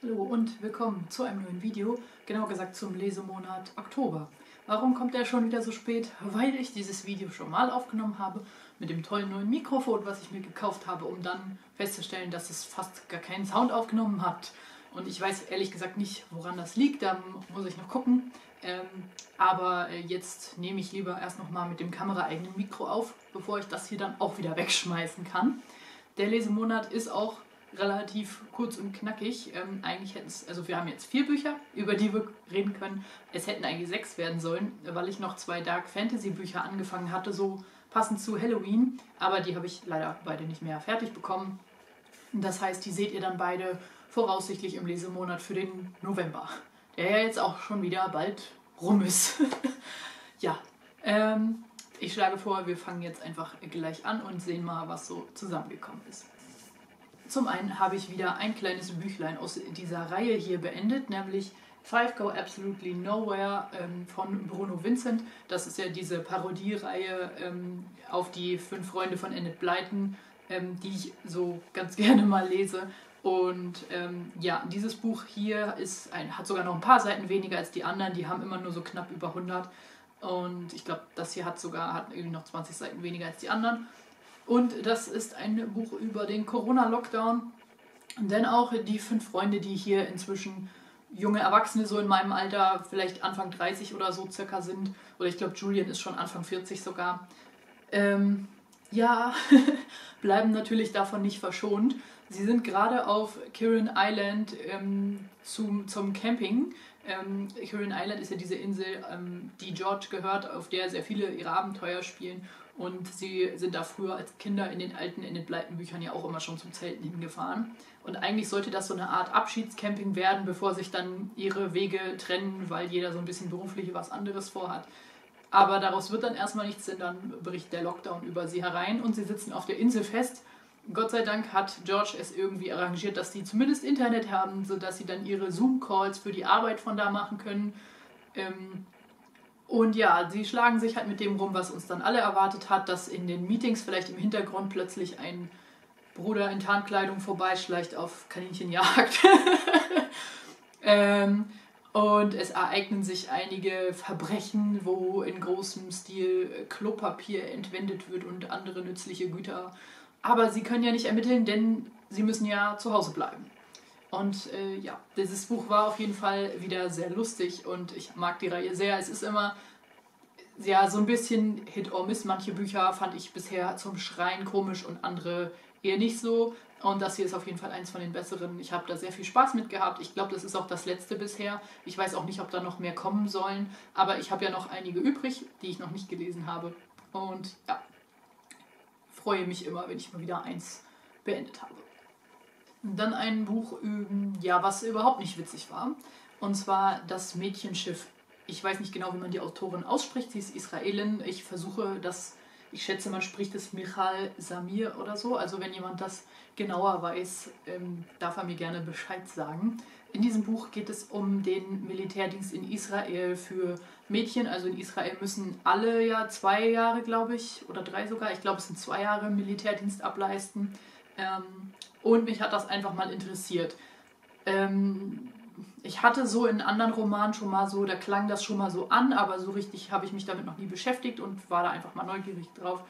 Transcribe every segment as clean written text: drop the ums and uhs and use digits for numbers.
Hallo und willkommen zu einem neuen Video, genau gesagt zum Lesemonat Oktober. Warum kommt der schon wieder so spät? Weil ich dieses Video schon mal aufgenommen habe mit dem tollen neuen Mikrofon, was ich mir gekauft habe, um dann festzustellen, dass es fast gar keinen Sound aufgenommen hat. Und ich weiß ehrlich gesagt nicht, woran das liegt, da muss ich noch gucken. Aber jetzt nehme ich lieber erst nochmal mit dem kameraeigenen Mikro auf, bevor ich das hier dann auch wieder wegschmeißen kann. Der Lesemonat ist auch relativ kurz und knackig. Eigentlich hätten es, also wir haben jetzt 4 Bücher, über die wir reden können. Es hätten eigentlich 6 werden sollen, weil ich noch 2 Dark Fantasy Bücher angefangen hatte, so passend zu Halloween. Aber die habe ich leider beide nicht mehr fertig bekommen. Das heißt, die seht ihr dann beide voraussichtlich im Lesemonat für den November, der ja jetzt auch schon wieder bald rum ist. Ja, ich schlage vor, wir fangen jetzt einfach gleich an und sehen mal, was so zusammengekommen ist. Zum einen habe ich wieder ein kleines Büchlein aus dieser Reihe hier beendet, nämlich Five Go Absolutely Nowhere von Bruno Vincent. Das ist ja diese Parodiereihe auf die 5 Freunde von Enid Blyton, die ich so ganz gerne mal lese. Und ja, dieses Buch hier ist hat sogar noch ein paar Seiten weniger als die anderen. Die haben immer nur so knapp über 100. Und ich glaube, das hier hat irgendwie noch 20 Seiten weniger als die anderen. Und das ist ein Buch über den Corona-Lockdown, denn auch die 5 Freunde, die hier inzwischen junge Erwachsene, so in meinem Alter, vielleicht Anfang 30 oder so circa sind, oder ich glaube Julian ist schon Anfang 40 sogar, ja, bleiben natürlich davon nicht verschont. Sie sind gerade auf Kirrin Island zum Camping. Kirrin Island ist ja diese Insel, die George gehört, auf der sehr viele ihre Abenteuer spielen. Und sie sind da früher als Kinder in den alten Enid Blyton Büchern ja auch immer schon zum Zelten hingefahren. Und eigentlich sollte das so eine Art Abschiedscamping werden, bevor sich dann ihre Wege trennen, weil jeder so ein bisschen beruflich was anderes vorhat. Aber daraus wird dann erstmal nichts, denn dann bricht der Lockdown über sie herein und sie sitzen auf der Insel fest. Gott sei Dank hat George es irgendwie arrangiert, dass sie zumindest Internet haben, sodass sie dann ihre Zoom-Calls für die Arbeit von da machen können. Und ja, sie schlagen sich halt mit dem rum, was uns dann alle erwartet hat, dass in den Meetings vielleicht im Hintergrund plötzlich ein Bruder in Tarnkleidung vorbeischleicht auf Kaninchenjagd. Und es ereignen sich einige Verbrechen, wo in großem Stil Klopapier entwendet wird und andere nützliche Güter. Aber sie können ja nicht ermitteln, denn sie müssen ja zu Hause bleiben. Und ja, dieses Buch war auf jeden Fall wieder sehr lustig und ich mag die Reihe sehr. Es ist immer ja so ein bisschen Hit or Miss. Manche Bücher fand ich bisher zum Schreien komisch und andere eher nicht so. Und das hier ist auf jeden Fall eins von den besseren. Ich habe da sehr viel Spaß mit gehabt. Ich glaube, das ist auch das letzte bisher. Ich weiß auch nicht, ob da noch mehr kommen sollen. Aber ich habe ja noch einige übrig, die ich noch nicht gelesen habe. Und ja, freue mich immer, wenn ich mal wieder eins beendet habe. Und dann ein Buch, ja, was überhaupt nicht witzig war. Und zwar Das Mädchenschiff. Ich weiß nicht genau, wie man die Autorin ausspricht. Sie ist Israelin. Ich versuche das, ich schätze, man spricht es Michal Zamir oder so. Also wenn jemand das genauer weiß, darf er mir gerne Bescheid sagen. In diesem Buch geht es um den Militärdienst in Israel für Mädchen. Also in Israel müssen alle ja 2 Jahre, glaube ich, oder 3 sogar. Ich glaube, es sind 2 Jahre Militärdienst ableisten. Und mich hat das einfach mal interessiert. Ich hatte so in anderen Romanen schon mal so, da klang das schon mal so an, aber so richtig habe ich mich damit noch nie beschäftigt und war da einfach mal neugierig drauf.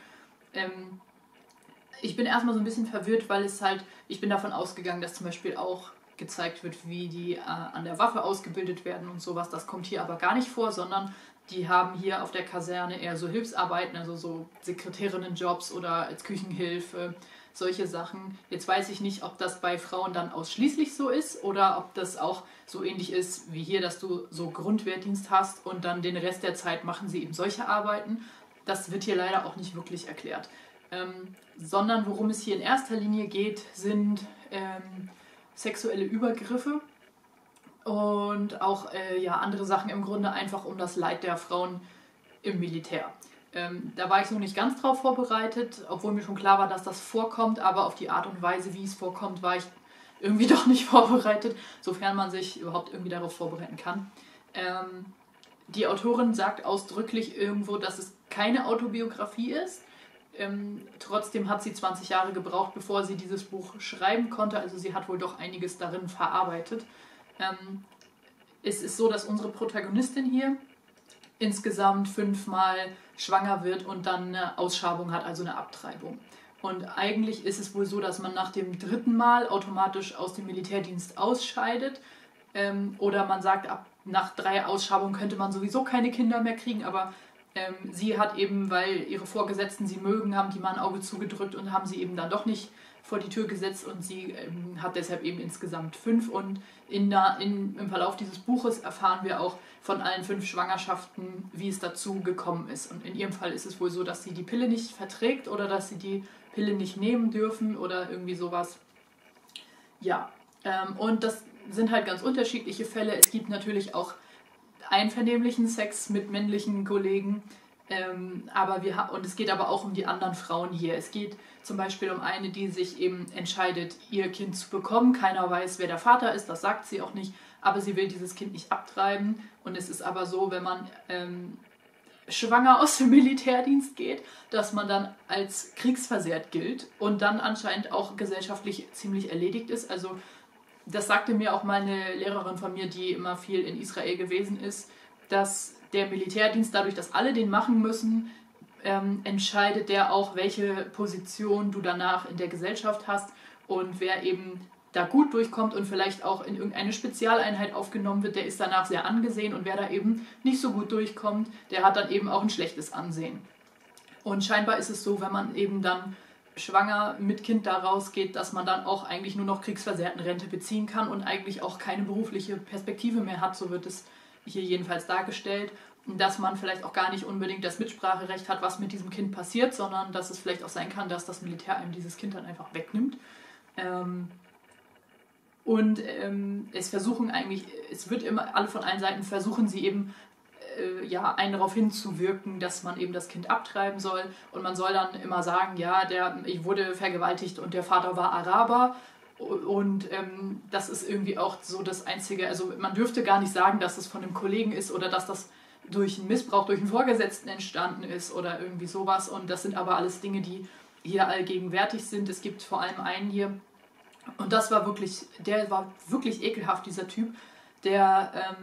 Ich bin erstmal so ein bisschen verwirrt, weil es halt, ich bin davon ausgegangen, dass zum Beispiel auch gezeigt wird, wie die an der Waffe ausgebildet werden und sowas. Das kommt hier aber gar nicht vor, sondern die haben hier auf der Kaserne eher so Hilfsarbeiten, also so Sekretärinnenjobs oder als Küchenhilfe, solche Sachen. Jetzt weiß ich nicht, ob das bei Frauen dann ausschließlich so ist oder ob das auch so ähnlich ist wie hier, dass du so Grundwehrdienst hast und dann den Rest der Zeit machen sie eben solche Arbeiten. Das wird hier leider auch nicht wirklich erklärt. Sondern worum es hier in erster Linie geht, sind sexuelle Übergriffe und auch ja, andere Sachen, im Grunde einfach um das Leid der Frauen im Militär. Da war ich noch nicht ganz drauf vorbereitet, obwohl mir schon klar war, dass das vorkommt, aber auf die Art und Weise, wie es vorkommt, war ich irgendwie doch nicht vorbereitet, sofern man sich überhaupt irgendwie darauf vorbereiten kann. Die Autorin sagt ausdrücklich irgendwo, dass es keine Autobiografie ist. Trotzdem hat sie 20 Jahre gebraucht, bevor sie dieses Buch schreiben konnte. Also sie hat wohl doch einiges darin verarbeitet. Es ist so, dass unsere Protagonistin hier insgesamt 5-mal schwanger wird und dann eine Ausschabung hat, also eine Abtreibung. Und eigentlich ist es wohl so, dass man nach dem 3. Mal automatisch aus dem Militärdienst ausscheidet. Oder man sagt, ab nach 3 Ausschabungen könnte man sowieso keine Kinder mehr kriegen, aber sie hat eben, weil ihre Vorgesetzten sie mögen, haben die mal ein Auge zugedrückt und haben sie eben dann doch nicht vor die Tür gesetzt, und sie hat deshalb eben insgesamt 5, und im Verlauf dieses Buches erfahren wir auch von allen 5 Schwangerschaften, wie es dazu gekommen ist. Und in ihrem Fall ist es wohl so, dass sie die Pille nicht verträgt oder dass sie die Pille nicht nehmen dürfen oder irgendwie sowas. Ja, und das sind halt ganz unterschiedliche Fälle. Es gibt natürlich auch einvernehmlichen Sex mit männlichen Kollegen, und es geht aber auch um die anderen Frauen hier. Es geht zum Beispiel um eine, die sich eben entscheidet, ihr Kind zu bekommen. Keiner weiß, wer der Vater ist, das sagt sie auch nicht, aber sie will dieses Kind nicht abtreiben. Und es ist aber so, wenn man schwanger aus dem Militärdienst geht, dass man dann als kriegsversehrt gilt und dann anscheinend auch gesellschaftlich ziemlich erledigt ist. Also das sagte mir auch meine Lehrerin von mir, die immer viel in Israel gewesen ist, dass der Militärdienst, dadurch, dass alle den machen müssen, entscheidet der auch, welche Position du danach in der Gesellschaft hast, und wer eben da gut durchkommt und vielleicht auch in irgendeine Spezialeinheit aufgenommen wird, der ist danach sehr angesehen, und wer da eben nicht so gut durchkommt, der hat dann eben auch ein schlechtes Ansehen. Und scheinbar ist es so, wenn man eben dann schwanger mit Kind da rausgeht, dass man dann auch eigentlich nur noch Kriegsversehrtenrente beziehen kann und eigentlich auch keine berufliche Perspektive mehr hat, so wird es hier jedenfalls dargestellt, dass man vielleicht auch gar nicht unbedingt das Mitspracherecht hat, was mit diesem Kind passiert, sondern dass es vielleicht auch sein kann, dass das Militär einem dieses Kind dann einfach wegnimmt. Es wird immer, alle von allen Seiten versuchen sie eben, ja, einen darauf hinzuwirken, dass man eben das Kind abtreiben soll, und man soll dann immer sagen, ja, ich wurde vergewaltigt und der Vater war Araber, und das ist irgendwie auch so das Einzige, also man dürfte gar nicht sagen, dass es von einem Kollegen ist oder dass das durch einen Missbrauch, durch einen Vorgesetzten entstanden ist oder irgendwie sowas, und das sind aber alles Dinge, die hier allgegenwärtig sind. Es gibt vor allem einen hier, und der war wirklich ekelhaft, dieser Typ, der,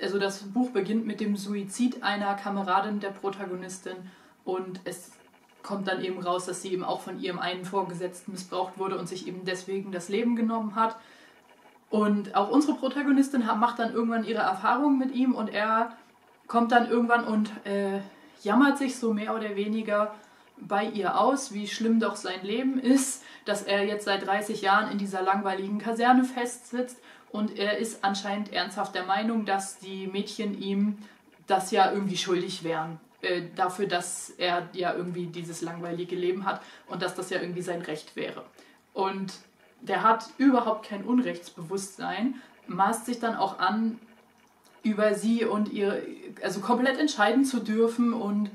also das Buch beginnt mit dem Suizid einer Kameradin der Protagonistin, und es kommt dann eben raus, dass sie eben auch von ihrem einen Vorgesetzten missbraucht wurde und sich eben deswegen das Leben genommen hat. Und auch unsere Protagonistin macht dann irgendwann ihre Erfahrungen mit ihm, und er kommt dann irgendwann und jammert sich so mehr oder weniger bei ihr aus, wie schlimm doch sein Leben ist, dass er jetzt seit 30 Jahren in dieser langweiligen Kaserne festsitzt. Und er ist anscheinend ernsthaft der Meinung, dass die Mädchen ihm das ja irgendwie schuldig wären. Dafür, dass er ja irgendwie dieses langweilige Leben hat und dass das ja irgendwie sein Recht wäre. Und der hat überhaupt kein Unrechtsbewusstsein, maßt sich dann auch an, über sie und ihre, also komplett entscheiden zu dürfen. Und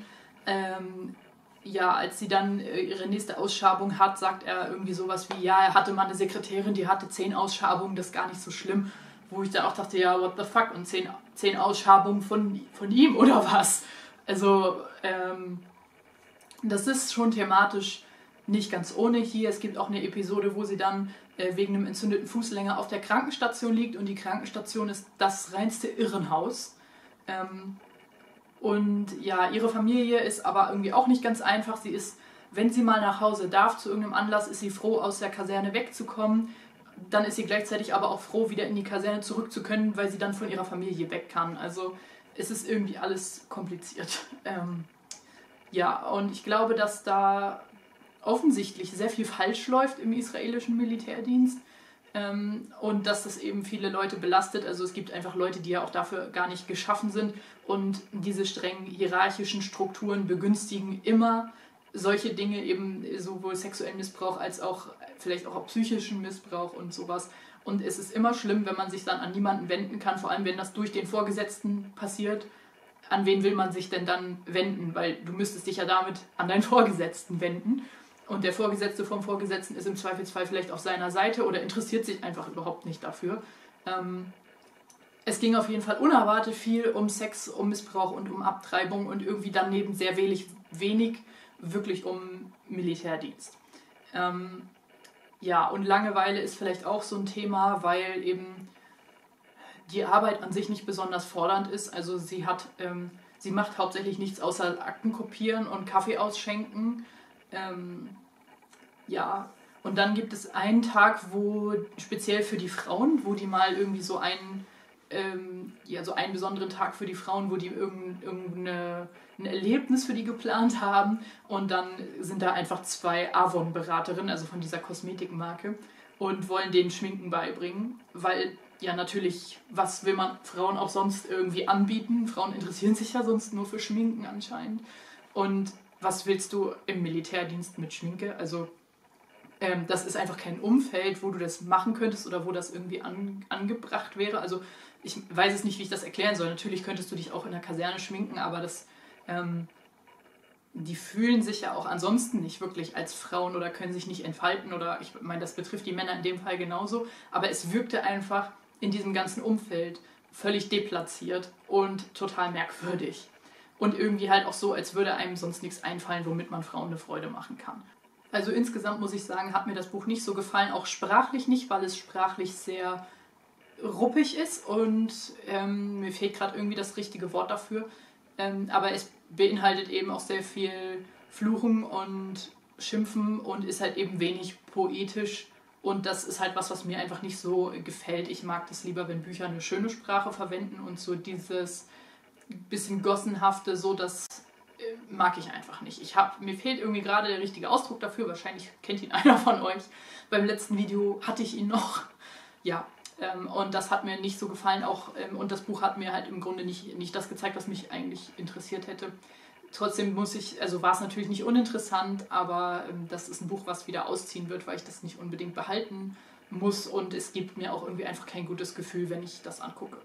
als sie dann ihre nächste Ausschabung hat, sagt er irgendwie sowas wie, ja, er hatte mal eine Sekretärin, die hatte 10 Ausschabungen, das ist gar nicht so schlimm. Wo ich dann auch dachte, ja, what the fuck, und 10 Ausschabungen von ihm oder was? Also, das ist schon thematisch nicht ganz ohne hier. Es gibt auch eine Episode, wo sie dann wegen einem entzündeten Fuß länger auf der Krankenstation liegt, und die Krankenstation ist das reinste Irrenhaus. Und ja, ihre Familie ist aber irgendwie auch nicht ganz einfach. Sie ist, wenn sie mal nach Hause darf, zu irgendeinem Anlass, ist sie froh, aus der Kaserne wegzukommen. Dann ist sie gleichzeitig aber auch froh, wieder in die Kaserne zurückzukönnen, weil sie dann von ihrer Familie weg kann. Also es ist irgendwie alles kompliziert. Und ich glaube, dass da offensichtlich sehr viel falsch läuft im israelischen Militärdienst. Und dass das eben viele Leute belastet. Also es gibt einfach Leute, die ja auch dafür gar nicht geschaffen sind. Und diese strengen hierarchischen Strukturen begünstigen immer solche Dinge, eben sowohl sexuellen Missbrauch als auch vielleicht auch psychischen Missbrauch und sowas. Und es ist immer schlimm, wenn man sich dann an niemanden wenden kann, vor allem wenn das durch den Vorgesetzten passiert. An wen will man sich denn dann wenden? Weil du müsstest dich ja damit an deinen Vorgesetzten wenden. Und der Vorgesetzte vom Vorgesetzten ist im Zweifelsfall vielleicht auf seiner Seite oder interessiert sich einfach überhaupt nicht dafür. Es ging auf jeden Fall unerwartet viel um Sex, um Missbrauch und um Abtreibung und irgendwie daneben sehr wenig wirklich um Militärdienst. Ja, und Langeweile ist vielleicht auch so ein Thema, weil eben die Arbeit an sich nicht besonders fordernd ist. Also sie macht hauptsächlich nichts außer Akten kopieren und Kaffee ausschenken. Ja, und dann gibt es einen Tag, wo speziell für die Frauen, wo die mal irgendwie so einen, ja, so einen besonderen Tag für die Frauen, wo die ein Erlebnis für die geplant haben. Und dann sind da einfach zwei Avon-Beraterinnen, also von dieser Kosmetikmarke, und wollen denen Schminken beibringen, weil ja natürlich, was will man Frauen auch sonst irgendwie anbieten? Frauen interessieren sich ja sonst nur für Schminken anscheinend. Und was willst du im Militärdienst mit Schminke? Also das ist einfach kein Umfeld, wo du das machen könntest oder wo das irgendwie angebracht wäre. Also ich weiß es nicht, wie ich das erklären soll. Natürlich könntest du dich auch in der Kaserne schminken, aber das, die fühlen sich ja auch ansonsten nicht wirklich als Frauen oder können sich nicht entfalten. Oder ich meine, das betrifft die Männer in dem Fall genauso. Aber es wirkte einfach in diesem ganzen Umfeld völlig deplatziert und total merkwürdig. Und irgendwie halt auch so, als würde einem sonst nichts einfallen, womit man Frauen eine Freude machen kann. Also insgesamt muss ich sagen, hat mir das Buch nicht so gefallen, auch sprachlich nicht, weil es sprachlich sehr ruppig ist und mir fehlt gerade irgendwie das richtige Wort dafür. Aber es beinhaltet eben auch sehr viel Fluchen und Schimpfen und ist halt eben wenig poetisch. Und das ist halt was, was mir einfach nicht so gefällt. Ich mag das lieber, wenn Bücher eine schöne Sprache verwenden und so dieses bisschen Gossenhafte, so das mag ich einfach nicht. Mir fehlt irgendwie gerade der richtige Ausdruck dafür. Wahrscheinlich kennt ihn einer von euch. Beim letzten Video hatte ich ihn noch. Ja, und das hat mir nicht so gefallen. Auch, und das Buch hat mir halt im Grunde nicht das gezeigt, was mich eigentlich interessiert hätte. Trotzdem war es natürlich nicht uninteressant, aber das ist ein Buch, was wieder ausziehen wird, weil ich das nicht unbedingt behalten muss. Und es gibt mir auch irgendwie einfach kein gutes Gefühl, wenn ich das angucke.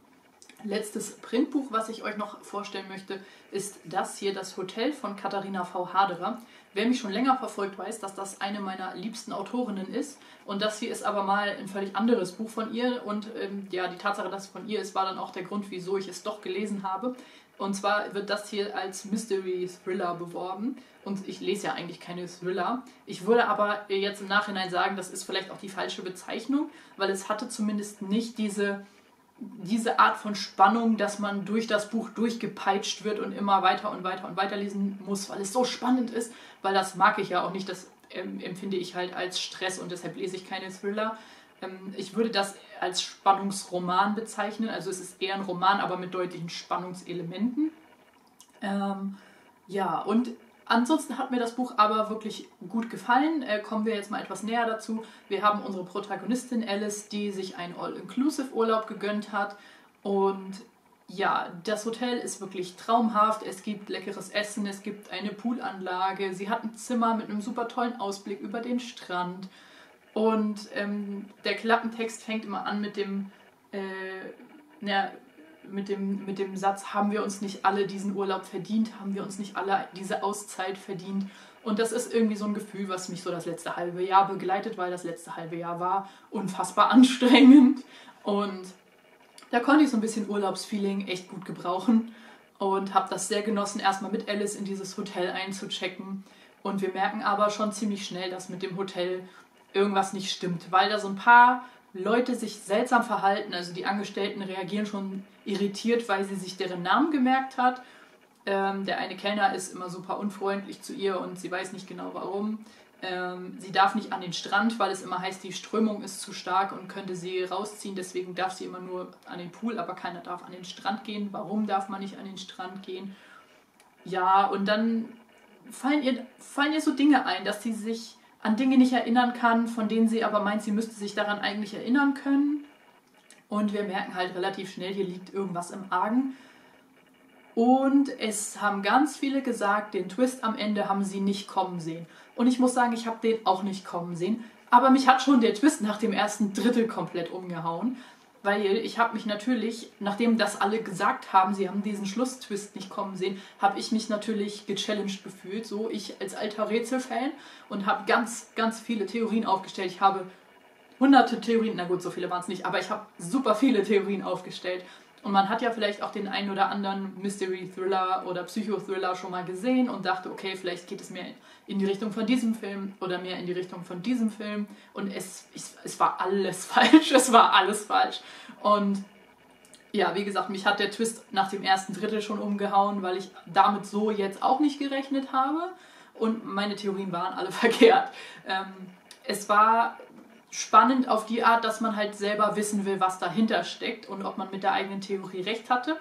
Letztes Printbuch, was ich euch noch vorstellen möchte, ist das hier, Das Hotel von Katharina V. Haderer. Wer mich schon länger verfolgt, weiß, dass das eine meiner liebsten Autorinnen ist. Und das hier ist aber mal ein völlig anderes Buch von ihr. Und ja, die Tatsache, dass es von ihr ist, war dann auch der Grund, wieso ich es doch gelesen habe. Und zwar wird das hier als Mystery-Thriller beworben. Und ich lese ja eigentlich keine Thriller. Ich würde aber jetzt im Nachhinein sagen, das ist vielleicht auch die falsche Bezeichnung, weil es hatte zumindest nicht diese Art von Spannung, dass man durch das Buch durchgepeitscht wird und immer weiter und weiter und weiter lesen muss, weil es so spannend ist, weil das mag ich ja auch nicht, das empfinde ich halt als Stress und deshalb lese ich keine Thriller. Ich würde das als Spannungsroman bezeichnen, also es ist eher ein Roman, aber mit deutlichen Spannungselementen. Ja, und ansonsten hat mir das Buch aber wirklich gut gefallen. Kommen wir jetzt mal etwas näher dazu. Wir haben unsere Protagonistin Alice, die sich einen All-Inclusive-Urlaub gegönnt hat. Und ja, das Hotel ist wirklich traumhaft. Es gibt leckeres Essen, es gibt eine Poolanlage. Sie hat ein Zimmer mit einem super tollen Ausblick über den Strand. Und der Klappentext fängt immer an mit dem mit dem Satz, haben wir uns nicht alle diesen Urlaub verdient, haben wir uns nicht alle diese Auszeit verdient. Und das ist irgendwie so ein Gefühl, was mich so das letzte halbe Jahr begleitet, weil das letzte halbe Jahr war unfassbar anstrengend. Und da konnte ich so ein bisschen Urlaubsfeeling echt gut gebrauchen und habe das sehr genossen, erstmal mit Alice in dieses Hotel einzuchecken. Und wir merken aber schon ziemlich schnell, dass mit dem Hotel irgendwas nicht stimmt, weil da so ein paar Leute sich seltsam verhalten, also die Angestellten reagieren schon irritiert, weil sie sich deren Namen gemerkt hat. Der eine Kellner ist immer super unfreundlich zu ihr und sie weiß nicht genau warum. Sie darf nicht an den Strand, weil es immer heißt, die Strömung ist zu stark und könnte sie rausziehen. Deswegen darf sie immer nur an den Pool, aber keiner darf an den Strand gehen. Warum darf man nicht an den Strand gehen? Ja, und dann fallen ihr so Dinge ein, dass sie sich an Dinge nicht erinnern kann, von denen sie aber meint, sie müsste sich daran eigentlich erinnern können. Und wir merken halt relativ schnell, hier liegt irgendwas im Argen. Und es haben ganz viele gesagt, den Twist am Ende haben sie nicht kommen sehen. Und ich muss sagen, ich habe den auch nicht kommen sehen. Aber mich hat schon der Twist nach dem ersten Drittel komplett umgehauen. Weil ich habe mich natürlich, nachdem das alle gesagt haben, sie haben diesen Schlusstwist nicht kommen sehen, habe ich mich natürlich gechallenged gefühlt, so ich als alter Rätselfan, und habe ganz, ganz viele Theorien aufgestellt. Ich habe hunderte Theorien, na gut, so viele waren es nicht, aber ich habe super viele Theorien aufgestellt Und man hat ja vielleicht auch den einen oder anderen Mystery-Thriller oder Psychothriller schon mal gesehen und dachte, okay, vielleicht geht es mehr in die Richtung von diesem Film oder mehr in die Richtung von diesem Film. Und es war alles falsch, es war alles falsch. Und ja, wie gesagt, mich hat der Twist nach dem ersten Drittel schon umgehauen, weil ich damit so jetzt auch nicht gerechnet habe. Und meine Theorien waren alle verkehrt. Es war spannend auf die Art, dass man halt selber wissen will, was dahinter steckt und ob man mit der eigenen Theorie recht hatte.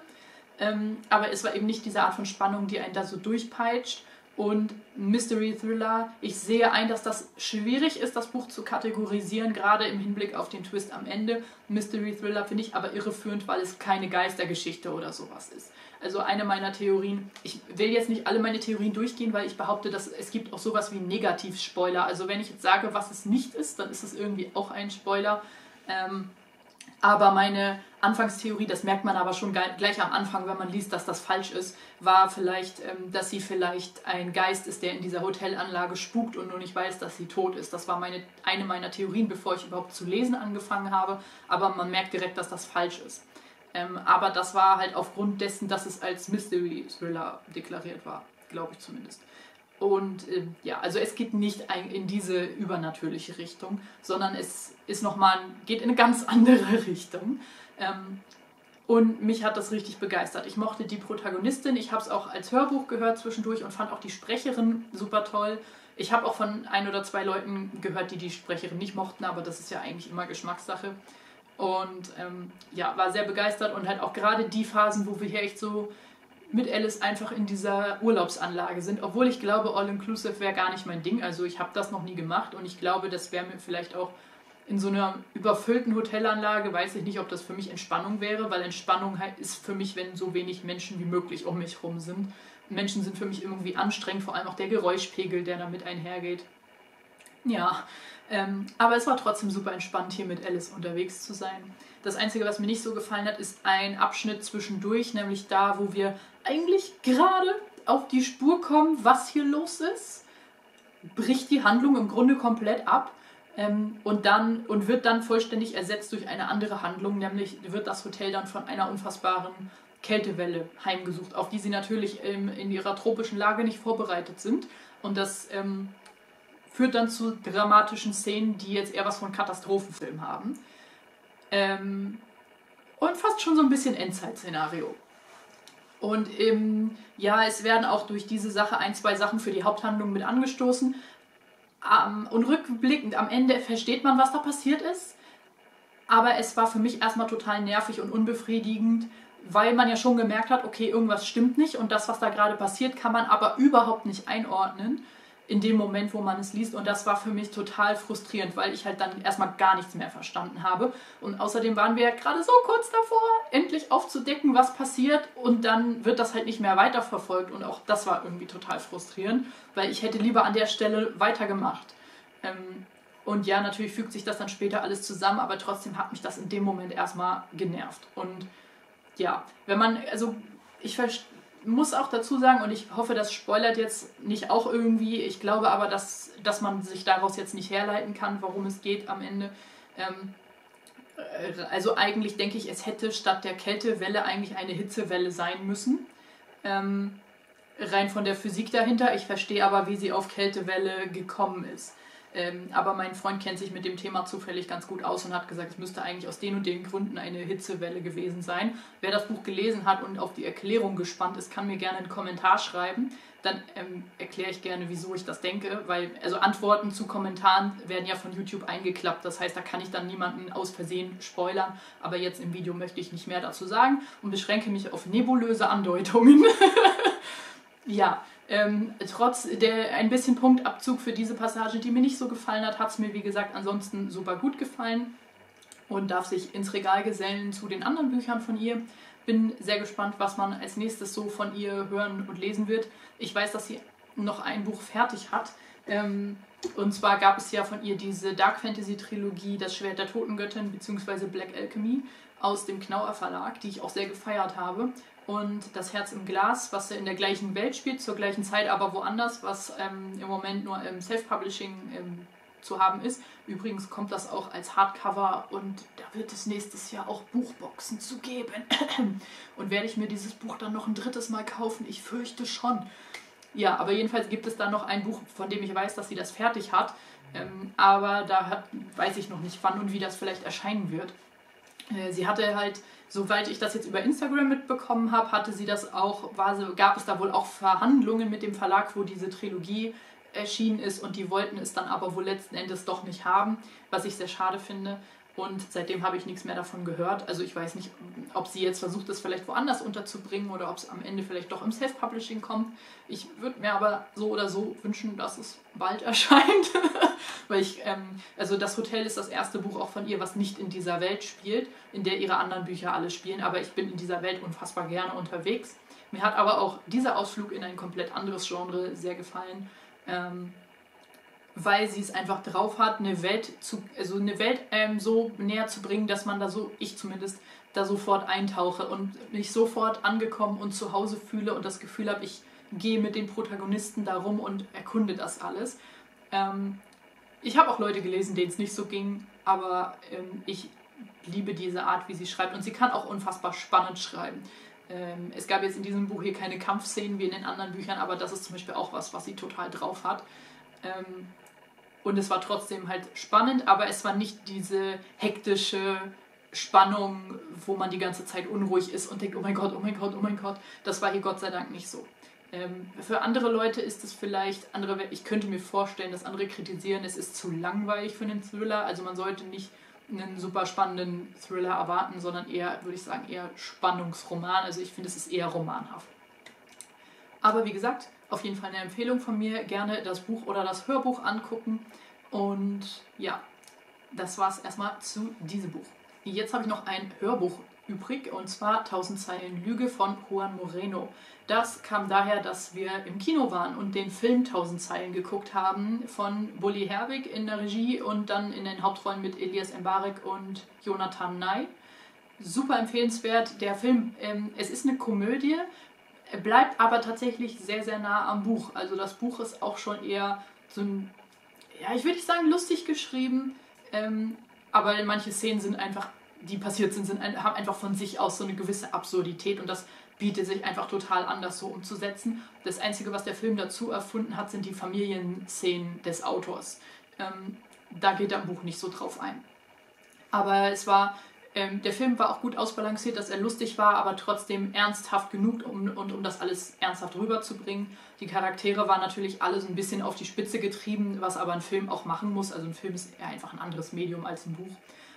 Aber es war eben nicht diese Art von Spannung, die einen da so durchpeitscht. Und Mystery-Thriller, ich sehe ein, dass das schwierig ist, das Buch zu kategorisieren, gerade im Hinblick auf den Twist am Ende. Mystery-Thriller finde ich aber irreführend, weil es keine Geistergeschichte oder sowas ist. Also eine meiner Theorien, ich will jetzt nicht alle meine Theorien durchgehen, weil ich behaupte, dass es gibt auch sowas wie Negativ-Spoiler. Also wenn ich jetzt sage, was es nicht ist, dann ist es irgendwie auch ein Spoiler. Aber meine Anfangstheorie, das merkt man aber schon gleich am Anfang, wenn man liest, dass das falsch ist, war vielleicht, dass sie vielleicht ein Geist ist, der in dieser Hotelanlage spukt und nur nicht weiß, dass sie tot ist. Das war eine meiner Theorien, bevor ich überhaupt zu lesen angefangen habe, aber man merkt direkt, dass das falsch ist. Aber das war halt aufgrund dessen, dass es als Mystery-Thriller deklariert war, glaube ich zumindest. Und ja, also es geht nicht in diese übernatürliche Richtung, sondern es ist nochmal, geht in eine ganz andere Richtung. Und mich hat das richtig begeistert. Ich mochte die Protagonistin, ich habe es auch als Hörbuch gehört zwischendurch und fand auch die Sprecherin super toll. Ich habe auch von ein oder zwei Leuten gehört, die die Sprecherin nicht mochten, aber das ist ja eigentlich immer Geschmackssache. Und ja, war sehr begeistert und halt auch gerade die Phasen, wo wir hier echt so mit Alice einfach in dieser Urlaubsanlage sind, obwohl ich glaube, All-Inclusive wäre gar nicht mein Ding, also ich habe das noch nie gemacht und ich glaube, das wäre mir vielleicht auch in so einer überfüllten Hotelanlage, weiß ich nicht, ob das für mich Entspannung wäre, weil Entspannung ist für mich, wenn so wenig Menschen wie möglich um mich rum sind. Menschen sind für mich irgendwie anstrengend, vor allem auch der Geräuschpegel, der damit einhergeht. Ja, aber es war trotzdem super entspannt, hier mit Alice unterwegs zu sein. Das Einzige, was mir nicht so gefallen hat, ist ein Abschnitt zwischendurch, nämlich da, wo wir eigentlich gerade auf die Spur kommen, was hier los ist, bricht die Handlung im Grunde komplett ab und wird dann vollständig ersetzt durch eine andere Handlung, nämlich wird das Hotel dann von einer unfassbaren Kältewelle heimgesucht, auf die sie natürlich in ihrer tropischen Lage nicht vorbereitet sind und das führt dann zu dramatischen Szenen, die jetzt eher was von Katastrophenfilm haben. Und fast schon so ein bisschen Endzeit-Szenario. Und ja, es werden auch durch diese Sache ein, zwei Sachen für die Haupthandlung mit angestoßen. Und rückblickend am Ende versteht man, was da passiert ist. Aber es war für mich erstmal total nervig und unbefriedigend, weil man ja schon gemerkt hat, okay, irgendwas stimmt nicht und das, was da gerade passiert, kann man aber überhaupt nicht einordnen in dem Moment, wo man es liest. Und das war für mich total frustrierend, weil ich halt dann erstmal gar nichts mehr verstanden habe. Und außerdem waren wir ja gerade so kurz davor, endlich aufzudecken, was passiert. Und dann wird das halt nicht mehr weiterverfolgt. Und auch das war irgendwie total frustrierend, weil ich hätte lieber an der Stelle weitergemacht. Und ja, natürlich fügt sich das dann später alles zusammen, aber trotzdem hat mich das in dem Moment erstmal genervt. Und ja, wenn man, also ich verstehe, muss auch dazu sagen, und ich hoffe, das spoilert jetzt nicht auch irgendwie, ich glaube aber, dass man sich daraus jetzt nicht herleiten kann, worum es geht am Ende. Also eigentlich denke ich, es hätte statt der Kältewelle eigentlich eine Hitzewelle sein müssen. Rein von der Physik dahinter, ich verstehe aber, wie sie auf Kältewelle gekommen ist. Aber mein Freund kennt sich mit dem Thema zufällig ganz gut aus und hat gesagt, es müsste eigentlich aus den und den Gründen eine Hitzewelle gewesen sein. Wer das Buch gelesen hat und auf die Erklärung gespannt ist, kann mir gerne einen Kommentar schreiben. Dann erkläre ich gerne, wieso ich das denke, weil also Antworten zu Kommentaren werden ja von YouTube eingeklappt. Das heißt, da kann ich dann niemanden aus Versehen spoilern, aber jetzt im Video möchte ich nicht mehr dazu sagen und beschränke mich auf nebulöse Andeutungen. Ja, trotz der ein bisschen Punktabzug für diese Passage, die mir nicht so gefallen hat, hat es mir, wie gesagt, ansonsten super gut gefallen und darf sich ins Regal gesellen zu den anderen Büchern von ihr. Bin sehr gespannt, was man als nächstes so von ihr hören und lesen wird. Ich weiß, dass sie noch ein Buch fertig hat. Und zwar gab es ja von ihr diese Dark Fantasy Trilogie, Das Schwert der Totengöttin bzw. Black Alchemy aus dem Knauer Verlag, die ich auch sehr gefeiert habe. Und Das Herz im Glas, was in der gleichen Welt spielt, zur gleichen Zeit, aber woanders, was im Moment nur im Self-Publishing zu haben ist. Übrigens kommt das auch als Hardcover und da wird es nächstes Jahr auch Buchboxen zu geben. Und werde ich mir dieses Buch dann noch ein drittes Mal kaufen? Ich fürchte schon. Ja, aber jedenfalls gibt es dann noch ein Buch, von dem ich weiß, dass sie das fertig hat. Aber da weiß ich noch nicht, wann und wie das vielleicht erscheinen wird. Sie hatte halt, soweit ich das jetzt über Instagram mitbekommen habe, hatte sie das auch, gab es da wohl auch Verhandlungen mit dem Verlag, wo diese Trilogie erschienen ist, und die wollten es dann aber wohl letzten Endes doch nicht haben, was ich sehr schade finde. Und seitdem habe ich nichts mehr davon gehört. Also ich weiß nicht, ob sie jetzt versucht, das vielleicht woanders unterzubringen oder ob es am Ende vielleicht doch im Self-Publishing kommt. Ich würde mir aber so oder so wünschen, dass es bald erscheint. Weil ich, also Das Hotel ist das erste Buch auch von ihr, was nicht in dieser Welt spielt, in der ihre anderen Bücher alle spielen. Aber ich bin in dieser Welt unfassbar gerne unterwegs. Mir hat aber auch dieser Ausflug in ein komplett anderes Genre sehr gefallen. Weil sie es einfach drauf hat, eine Welt, so näher zu bringen, dass man da so, ich zumindest, da sofort eintauche und mich sofort angekommen und zu Hause fühle und das Gefühl habe, ich gehe mit den Protagonisten da rum und erkunde das alles. Ich habe auch Leute gelesen, denen es nicht so ging, aber ich liebe diese Art, wie sie schreibt, und sie kann auch unfassbar spannend schreiben. Es gab jetzt in diesem Buch hier keine Kampfszenen wie in den anderen Büchern, aber das ist zum Beispiel auch was, was sie total drauf hat. Und es war trotzdem halt spannend, aber es war nicht diese hektische Spannung, wo man die ganze Zeit unruhig ist und denkt, oh mein Gott, oh mein Gott, oh mein Gott. Das war hier Gott sei Dank nicht so. Für andere Leute ist es vielleicht, ich könnte mir vorstellen, dass andere kritisieren, es ist zu langweilig für einen Thriller. Also man sollte nicht einen super spannenden Thriller erwarten, sondern eher, würde ich sagen, eher Spannungsroman. Also ich finde, es ist eher romanhaft. Aber wie gesagt, auf jeden Fall eine Empfehlung von mir. Gerne das Buch oder das Hörbuch angucken. Und ja, das war es erstmal zu diesem Buch. Jetzt habe ich noch ein Hörbuch übrig, und zwar 1000 Zeilen Lüge von Juan Moreno. Das kam daher, dass wir im Kino waren und den Film 1000 Zeilen geguckt haben von Bully Herbig in der Regie und dann in den Hauptrollen mit Elias Embarek und Jonathan Ney. Super empfehlenswert. Der Film, es ist eine Komödie, bleibt aber tatsächlich sehr, sehr nah am Buch. Also das Buch ist auch schon eher so ein, ja, ich würde nicht sagen lustig geschrieben, aber manche Szenen sind einfach, die passiert sind, haben einfach von sich aus so eine gewisse Absurdität, und das bietet sich einfach total an, das so umzusetzen. Das Einzige, was der Film dazu erfunden hat, sind die Familienszenen des Autors. Da geht er im Buch nicht so drauf ein. Aber es war... der Film war auch gut ausbalanciert, dass er lustig war, aber trotzdem ernsthaft genug, um das alles ernsthaft rüberzubringen. Die Charaktere waren natürlich alle so ein bisschen auf die Spitze getrieben, was aber ein Film auch machen muss. Also ein Film ist eher einfach ein anderes Medium als ein Buch.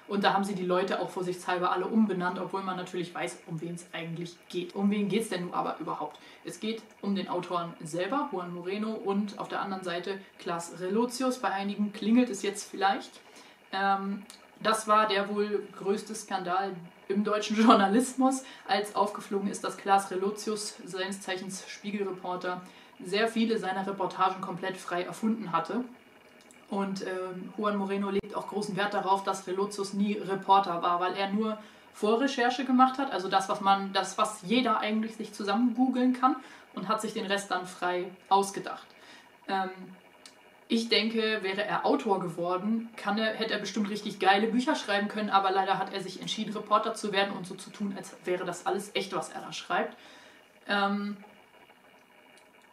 Und da haben sie die Leute auch vorsichtshalber alle umbenannt, obwohl man natürlich weiß, um wen es eigentlich geht. Um wen geht es denn nun aber überhaupt? Es geht um den Autoren selber, Juan Moreno, und auf der anderen Seite Klaas Relotius. Bei einigen klingelt es jetzt vielleicht. Das war der wohl größte Skandal im deutschen Journalismus, als aufgeflogen ist, dass Klaas Relotius, seines Zeichens Spiegelreporter, sehr viele seiner Reportagen komplett frei erfunden hatte. Und Juan Moreno legt auch großen Wert darauf, dass Relotius nie Reporter war, weil er nur Vorrecherche gemacht hat, also das, was jeder eigentlich sich zusammen googeln kann, und hat sich den Rest dann frei ausgedacht. Ich denke, wäre er Autor geworden, hätte er bestimmt richtig geile Bücher schreiben können, aber leider hat er sich entschieden, Reporter zu werden und so zu tun, als wäre das alles echt, was er da schreibt.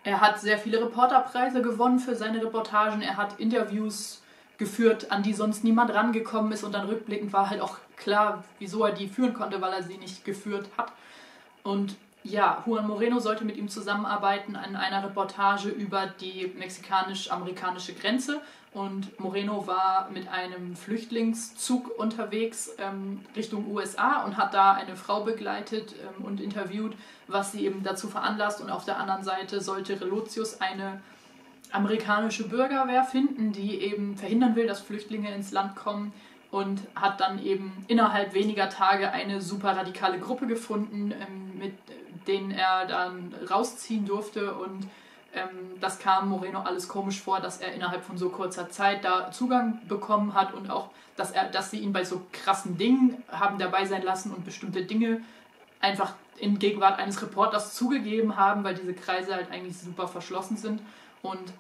Er hat sehr viele Reporterpreise gewonnen für seine Reportagen, er hat Interviews geführt, an die sonst niemand rangekommen ist, und dann rückblickend war halt auch klar, wieso er die führen konnte, weil er sie nicht geführt hat. Und ja, Juan Moreno sollte mit ihm zusammenarbeiten an einer Reportage über die mexikanisch-amerikanische Grenze, und Moreno war mit einem Flüchtlingszug unterwegs Richtung USA und hat da eine Frau begleitet und interviewt, was sie eben dazu veranlasst, und auf der anderen Seite sollte Relotius eine amerikanische Bürgerwehr finden, die eben verhindern will, dass Flüchtlinge ins Land kommen. Und hat dann eben innerhalb weniger Tage eine super radikale Gruppe gefunden, mit denen er dann rausziehen durfte. Und das kam Moreno alles komisch vor, dass er innerhalb von so kurzer Zeit da Zugang bekommen hat, und auch, dass sie ihn bei so krassen Dingen haben dabei sein lassen und bestimmte Dinge einfach in Gegenwart eines Reporters zugegeben haben, weil diese Kreise halt eigentlich super verschlossen sind. Und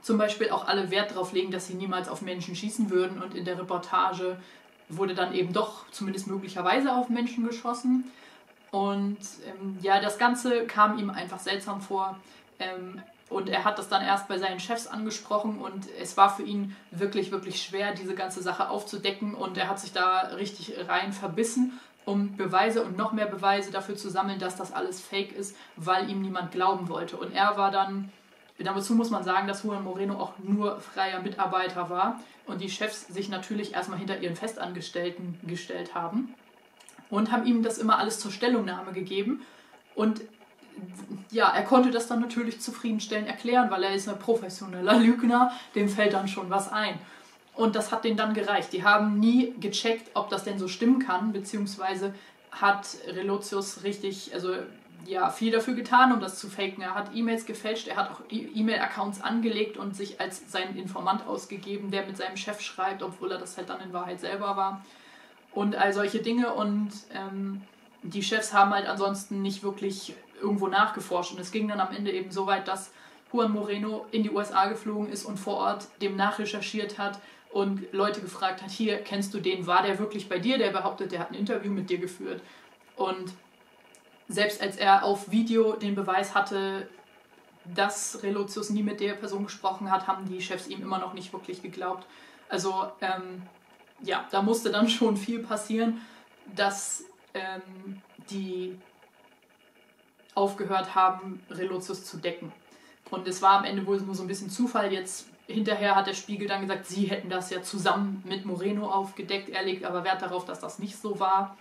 zum Beispiel auch alle Wert darauf legen, dass sie niemals auf Menschen schießen würden, und in der Reportage wurde dann eben doch zumindest möglicherweise auf Menschen geschossen. Und ja, das Ganze kam ihm einfach seltsam vor. Und er hat das dann erst bei seinen Chefs angesprochen und es war für ihn wirklich, wirklich schwer, diese ganze Sache aufzudecken. Und er hat sich da richtig rein verbissen, um Beweise und noch mehr Beweise dafür zu sammeln, dass das alles Fake ist, weil ihm niemand glauben wollte. Und er war dann, dazu muss man sagen, dass Juan Moreno auch nur freier Mitarbeiter war und die Chefs sich natürlich erstmal hinter ihren Festangestellten gestellt haben und haben ihm das immer alles zur Stellungnahme gegeben. Und ja, er konnte das dann natürlich zufriedenstellend erklären, weil er ist ein professioneller Lügner, dem fällt dann schon was ein. Und das hat denen dann gereicht. Die haben nie gecheckt, ob das denn so stimmen kann, beziehungsweise hat Relotius richtig, also ja, viel dafür getan, um das zu faken. Er hat E-Mails gefälscht, er hat auch E-Mail-Accounts angelegt und sich als seinen Informant ausgegeben, der mit seinem Chef schreibt, obwohl er das halt dann in Wahrheit selber war. Und all solche Dinge. Und die Chefs haben halt ansonsten nicht wirklich irgendwo nachgeforscht. Und es ging dann am Ende eben so weit, dass Juan Moreno in die USA geflogen ist und vor Ort dem nachrecherchiert hat und Leute gefragt hat, hier, kennst du den, war der wirklich bei dir? Der behauptet, der hat ein Interview mit dir geführt. Und selbst als er auf Video den Beweis hatte, dass Relotius nie mit der Person gesprochen hat, haben die Chefs ihm immer noch nicht wirklich geglaubt. Also ja, da musste dann schon viel passieren, dass die aufgehört haben, Relotius zu decken. Und es war am Ende wohl nur so ein bisschen Zufall. Jetzt hinterher hat der Spiegel dann gesagt, sie hätten das ja zusammen mit Moreno aufgedeckt. Er legt aber Wert darauf, dass das nicht so war.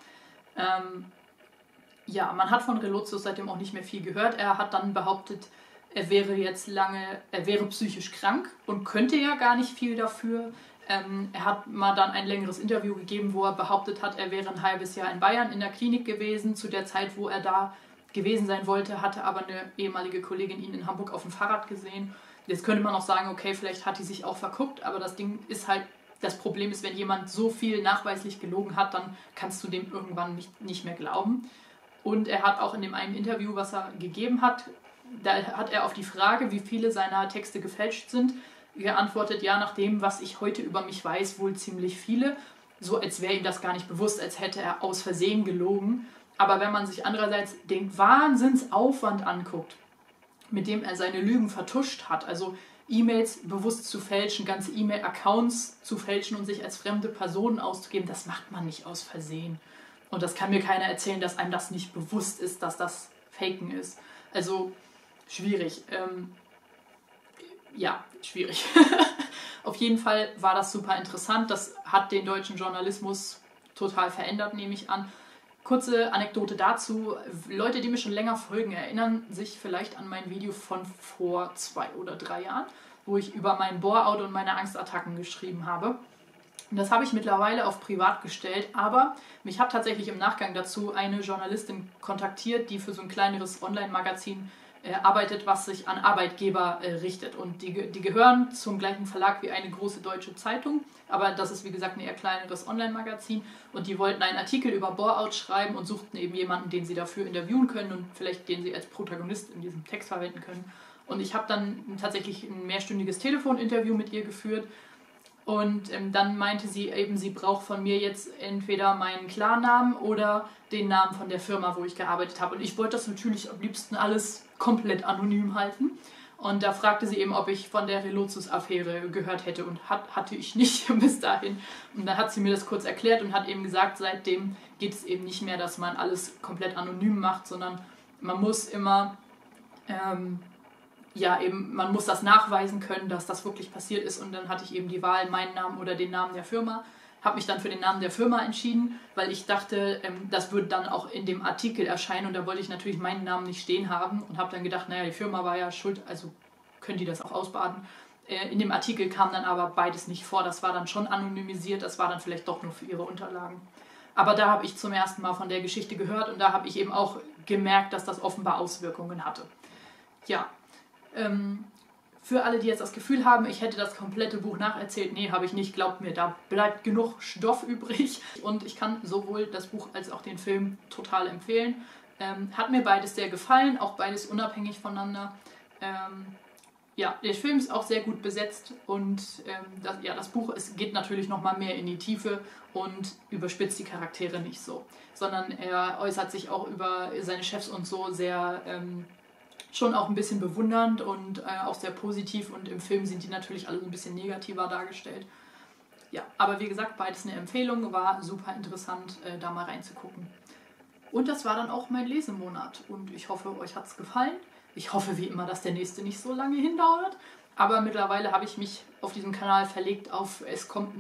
Ja, man hat von Relotius seitdem auch nicht mehr viel gehört. Er hat dann behauptet, er wäre jetzt lange, er wäre psychisch krank und könnte ja gar nicht viel dafür. Er hat mal dann ein längeres Interview gegeben, wo er behauptet hat, er wäre ein halbes Jahr in Bayern in der Klinik gewesen. Zu der Zeit, wo er da gewesen sein wollte, hatte aber eine ehemalige Kollegin ihn in Hamburg auf dem Fahrrad gesehen. Jetzt könnte man auch sagen, okay, vielleicht hat die sich auch verguckt, aber das Ding ist halt, das Problem ist, wenn jemand so viel nachweislich gelogen hat, dann kannst du dem irgendwann nicht mehr glauben. Und er hat auch in dem einen Interview, was er gegeben hat, da hat er auf die Frage, wie viele seiner Texte gefälscht sind, geantwortet, ja, nach dem, was ich heute über mich weiß, wohl ziemlich viele. So als wäre ihm das gar nicht bewusst, als hätte er aus Versehen gelogen. Aber wenn man sich andererseits den Wahnsinnsaufwand anguckt, mit dem er seine Lügen vertuscht hat, also E-Mails bewusst zu fälschen, ganze E-Mail-Accounts zu fälschen und sich als fremde Personen auszugeben, das macht man nicht aus Versehen. Und das kann mir keiner erzählen, dass einem das nicht bewusst ist, dass das Faken ist. Also schwierig. Ja, schwierig. Auf jeden Fall war das super interessant. Das hat den deutschen Journalismus total verändert, nehme ich an. Kurze Anekdote dazu. Leute, die mir schon länger folgen, erinnern sich vielleicht an mein Video von vor 2 oder 3 Jahren, wo ich über meinen Bore-out und meine Angstattacken geschrieben habe. Und das habe ich mittlerweile auf privat gestellt, aber mich hat tatsächlich im Nachgang dazu eine Journalistin kontaktiert, die für so ein kleineres Online-Magazin arbeitet, was sich an Arbeitgeber richtet. Und die gehören zum gleichen Verlag wie eine große deutsche Zeitung, aber das ist wie gesagt ein eher kleineres Online-Magazin und die wollten einen Artikel über Bore-out schreiben und suchten eben jemanden, den sie dafür interviewen können und vielleicht den sie als Protagonist in diesem Text verwenden können. Und ich habe dann tatsächlich ein mehrstündiges Telefoninterview mit ihr geführt. Und dann meinte sie eben, sie braucht von mir jetzt entweder meinen Klarnamen oder den Namen von der Firma, wo ich gearbeitet habe. Und ich wollte das natürlich am liebsten alles komplett anonym halten. Und da fragte sie eben, ob ich von der Relotius-Affäre gehört hätte und hatte ich nicht bis dahin. Und dann hat sie mir das kurz erklärt und hat eben gesagt, seitdem geht es eben nicht mehr, dass man alles komplett anonym macht, sondern man muss immer... ja, eben, man muss das nachweisen können, dass das wirklich passiert ist. Und dann hatte ich eben die Wahl, meinen Namen oder den Namen der Firma. Habe mich dann für den Namen der Firma entschieden, weil ich dachte, das würde dann auch in dem Artikel erscheinen. Und da wollte ich natürlich meinen Namen nicht stehen haben und habe dann gedacht, naja, die Firma war ja schuld, also können die das auch ausbaden. In dem Artikel kam dann aber beides nicht vor. Das war dann schon anonymisiert, das war dann vielleicht doch nur für ihre Unterlagen. Aber da habe ich zum ersten Mal von der Geschichte gehört und da habe ich eben auch gemerkt, dass das offenbar Auswirkungen hatte. Ja. Für alle, die jetzt das Gefühl haben, ich hätte das komplette Buch nacherzählt, nee, habe ich nicht, glaubt mir, da bleibt genug Stoff übrig. Und ich kann sowohl das Buch als auch den Film total empfehlen. Hat mir beides sehr gefallen, auch beides unabhängig voneinander. Ja, der Film ist auch sehr gut besetzt und das Buch geht natürlich nochmal mehr in die Tiefe und überspitzt die Charaktere nicht so, sondern er äußert sich auch über seine Chefs und so sehr schon auch ein bisschen bewundernd und auch sehr positiv, und im Film sind die natürlich alle so ein bisschen negativer dargestellt. Ja, aber wie gesagt, beides eine Empfehlung, war super interessant, da mal reinzugucken. Und das war dann auch mein Lesemonat und ich hoffe, euch hat es gefallen. Ich hoffe wie immer, dass der nächste nicht so lange hindauert, aber mittlerweile habe ich mich auf diesem Kanal verlegt auf es kommt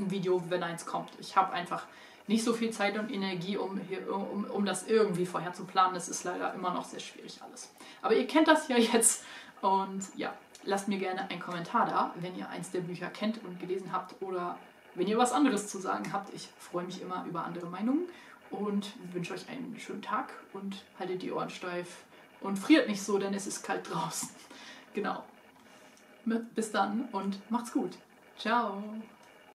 ein Video, wenn eins kommt. Ich habe einfach nicht so viel Zeit und Energie, um das irgendwie vorher zu planen. Das ist leider immer noch sehr schwierig alles. Aber ihr kennt das ja jetzt und ja, lasst mir gerne einen Kommentar da, wenn ihr eins der Bücher kennt und gelesen habt oder wenn ihr was anderes zu sagen habt. Ich freue mich immer über andere Meinungen und wünsche euch einen schönen Tag und haltet die Ohren steif. Und friert nicht so, denn es ist kalt draußen. Genau. Bis dann und macht's gut. Ciao.